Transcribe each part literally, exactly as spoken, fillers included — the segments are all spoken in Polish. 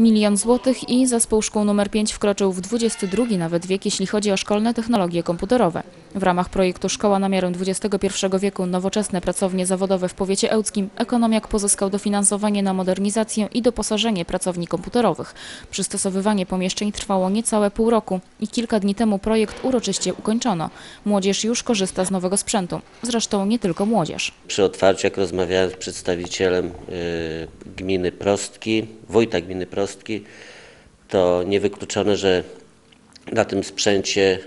Milion złotych i Zespół Szkół nr pięć wkroczył w dwudziesty drugi nawet wiek, jeśli chodzi o szkolne technologie komputerowe. W ramach projektu Szkoła na miarę dwudziestego pierwszego wieku Nowoczesne Pracownie Zawodowe w powiecie ełckim Ekonomiak pozyskał dofinansowanie na modernizację i doposażenie pracowni komputerowych. Przystosowywanie pomieszczeń trwało niecałe pół roku i kilka dni temu projekt uroczyście ukończono. Młodzież już korzysta z nowego sprzętu. Zresztą nie tylko młodzież. Przy otwarciu, jak rozmawiałem z przedstawicielem gminy Prostki, wójta gminy Prostki, to niewykluczone, że na tym sprzęcie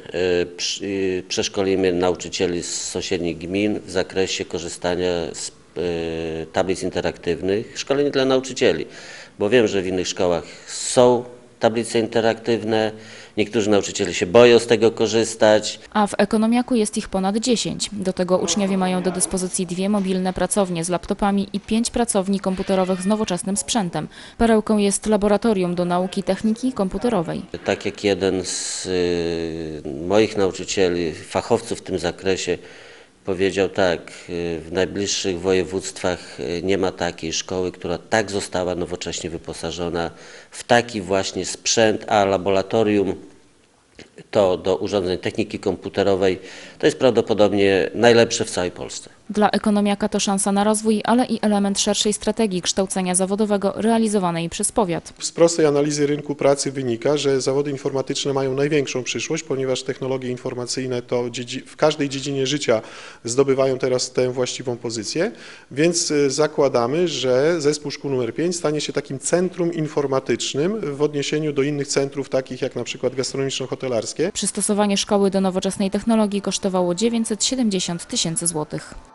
przeszkolimy nauczycieli z sąsiednich gmin w zakresie korzystania z tablic interaktywnych. Szkolenie dla nauczycieli, bo wiem, że w innych szkołach są tablice interaktywne, niektórzy nauczyciele się boją z tego korzystać. A w Ekonomiaku jest ich ponad dziesięć. Do tego uczniowie mają do dyspozycji dwie mobilne pracownie z laptopami i pięć pracowni komputerowych z nowoczesnym sprzętem. Perełką jest laboratorium do nauki techniki komputerowej. Tak jak jeden z moich nauczycieli, fachowców w tym zakresie, powiedział tak, w najbliższych województwach nie ma takiej szkoły, która tak została nowocześnie wyposażona w taki właśnie sprzęt, a laboratorium to do urządzeń techniki komputerowej to jest prawdopodobnie najlepsze w całej Polsce. Dla Ekonomiaka to szansa na rozwój, ale i element szerszej strategii kształcenia zawodowego realizowanej przez powiat. Z prostej analizy rynku pracy wynika, że zawody informatyczne mają największą przyszłość, ponieważ technologie informacyjne to w każdej dziedzinie życia zdobywają teraz tę właściwą pozycję, więc zakładamy, że Zespół Szkół nr pięć stanie się takim centrum informatycznym w odniesieniu do innych centrów, takich jak na przykład gastronomiczno-hotelarskie. Przystosowanie szkoły do nowoczesnej technologii kosztowało dziewięćset siedemdziesiąt tysięcy złotych.